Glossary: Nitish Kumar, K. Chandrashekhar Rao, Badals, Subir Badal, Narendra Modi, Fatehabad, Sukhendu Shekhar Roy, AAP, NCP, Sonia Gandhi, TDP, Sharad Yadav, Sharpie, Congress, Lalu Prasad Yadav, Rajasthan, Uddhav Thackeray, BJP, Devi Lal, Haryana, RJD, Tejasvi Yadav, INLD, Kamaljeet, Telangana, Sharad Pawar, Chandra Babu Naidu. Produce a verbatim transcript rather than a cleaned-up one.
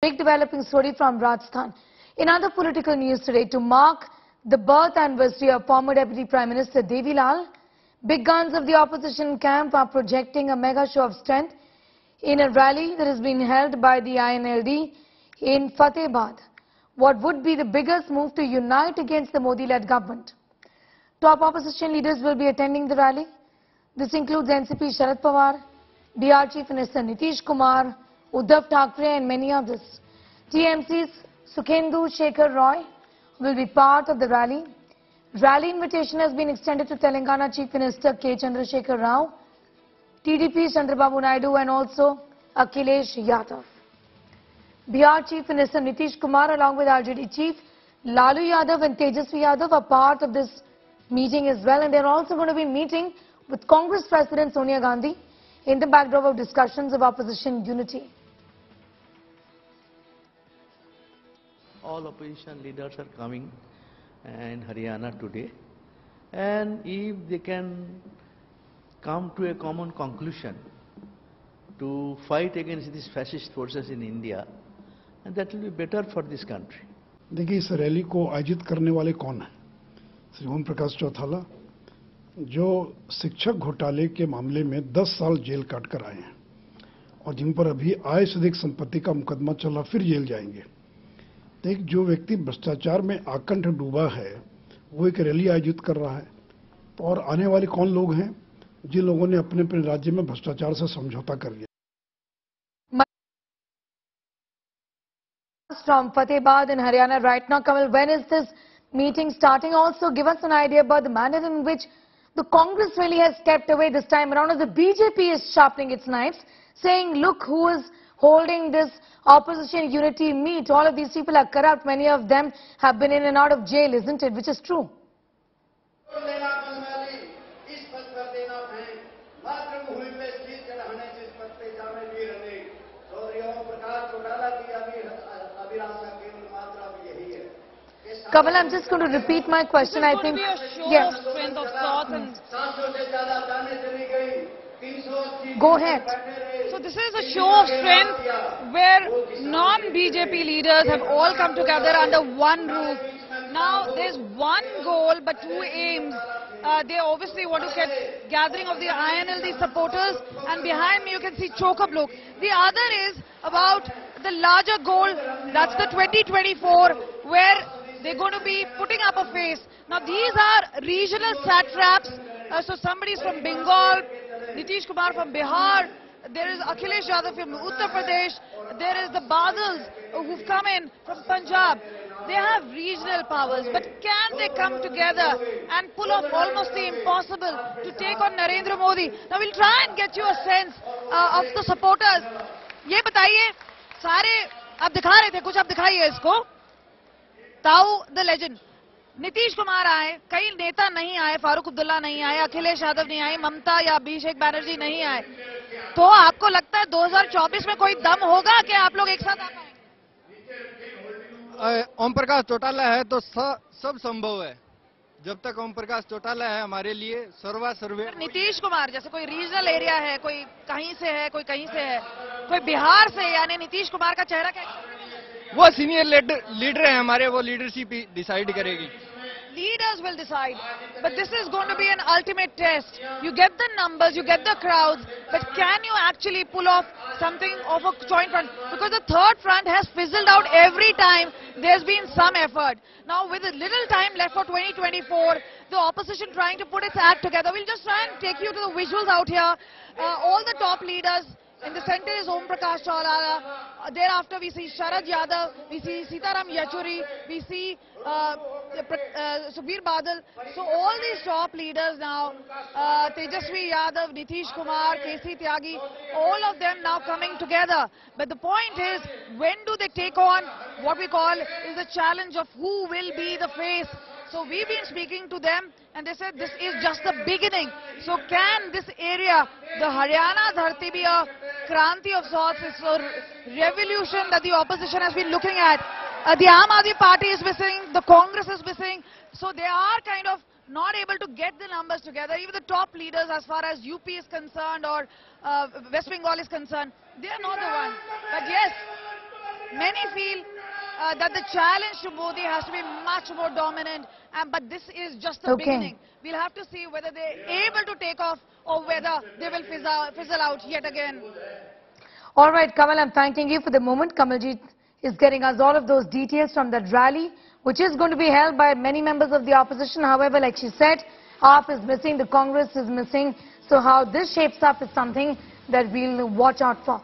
Big developing story from Rajasthan. In other political news today, to mark the birth anniversary of former Deputy Prime Minister Devi Lal, big guns of the opposition camp are projecting a mega show of strength in a rally that has been held by the I N L D in Fatehabad. What would be the biggest move to unite against the Modi-led government? Top opposition leaders will be attending the rally. This includes N C P Sharad Pawar, B R Chief Minister Nitish Kumar, Uddhav Thackeray and many others. T M C's Sukhendu Shekhar Roy will be part of the rally. Rally invitation has been extended to Telangana Chief Minister K Chandrashekhar Rao, T D P Chandra Babu Naidu and also Akhilesh Yadav. B R Chief Minister Nitish Kumar along with R J D Chief Lalu Yadav and Tejasvi Yadav are part of this meeting as well, and they are also going to be meeting with Congress President Sonia Gandhi in the backdrop of discussions of opposition unity. All opposition leaders are coming in Haryana today, and if they can come to a common conclusion to fight against these fascist forces in India, and that will be better for this country. देखिए इस rally को आयोजित करने वाले कौन हैं? श्री ओम प्रकाश चौटाला, जो शिक्षक घोटाले के मामले में दस साल जेल काट कर आए हैं और जिन पर अभी आय से अधिक संपत्ति का मुकदमा चला, फिर जेल जाएंगे। देख, जो व्यक्ति भ्रष्टाचार में आकंठ डूबा है वो एक रैली आयोजित कर रहा है, तो और आने वाले कौन लोग हैं? जिन लोगों ने अपने अपने राज्य में भ्रष्टाचार से समझौता कर लिया। From Fatehabad in Haryana right now, Kamal, when is this meeting starting? Also, give us an idea about the manner in which the Congress really has stepped away this time around, as the B J P is sharpening its knives, saying, look who is holding this opposition unity meet. All of these people are corrupt. Many of them have been in and out of jail, isn't it? Which is true. Kamal, I'm just going to repeat my question. This I think. Yes. Mm. Go ahead. So this is a show of strength where non-B J P leaders have all come together under one roof. Now there's one goal but two aims. Uh, they obviously want to get gathering of the I N L D supporters, and behind me you can see Choka Block. The other is about the larger goal, that's the twenty twenty-four, where they're going to be putting up a face. Now these are regional satraps, uh, so somebody's from Bengal, Nitish Kumar from Bihar, there is Akhilesh Yadav from Uttar Pradesh, there is the Badals who've come in from Punjab. They have regional powers, but can they come together and pull off almost the impossible to take on Narendra Modi? Now we'll try and get you a sense uh, of the supporters. ये बताइए सारे आप दिखा रहे थे, कुछ आप दिखाइए इसको. Tao the legend. Nitish Kumar आए, कई नेता नहीं आए, फारूक अब्दुल्ला नहीं आए, अखिलेश यादव नहीं आए, ममता या अभिषेक बैनर्जी नहीं आए. तो आपको लगता है दो हज़ार चौबीस में कोई दम होगा कि आप लोग एक साथ आ पाएंगे? ओम प्रकाश चौटाला है तो सब संभव है. जब तक ओम प्रकाश चौटाला है हमारे लिए सर्वा सर्वे. नीतीश कुमार जैसे कोई रीजनल एरिया है, कोई कहीं से है, कोई कहीं से है, कोई बिहार से, यानी नीतीश कुमार का चेहरा क्या? वो सीनियर लीडर हैं हमारे, वो लीडरशिप डिसाइड करेगी. Leaders will decide, but this is going to be an ultimate test. You get the numbers, you get the crowds, but can you actually pull off something of a joint front? Because the third front has fizzled out every time there's been some effort. Now with a little time left for twenty twenty-four, the opposition trying to put its act together. We'll just try and take you to the visuals out here. Uh, all the top leaders. In the center is Om Prakash Chautala. Thereafter we see Sharad Yadav, we see Sitaram Yachuri, we see uh, uh, Subir Badal. So all these top leaders now, uh, Tejasvi Yadav, Nitish Kumar, Kesi Tyagi, all of them now coming together. But the point is, when do they take on what we call is the challenge of who will be the face? So we've been speaking to them and they said this is just the beginning. So can this area, the Haryana Dharti, be a Kranti of sorts? It's a revolution that the opposition has been looking at. Uh, the Aam Aadmi Party is missing, the Congress is missing. So they are kind of not able to get the numbers together. Even the top leaders as far as U P is concerned or uh, West Bengal is concerned, they are not the one. But yes, Many feel uh, that the challenge to Modi has to be much more dominant, and, but this is just the okay. beginning. We'll have to see whether they're able to take off or whether they will fizzle, fizzle out yet again. All right, Kamal, I'm thanking you for the moment. Kamaljeet is getting us all of those details from that rally, which is going to be held by many members of the opposition. However, like she said, A A P is missing, the Congress is missing. So how this shapes up is something that we'll watch out for.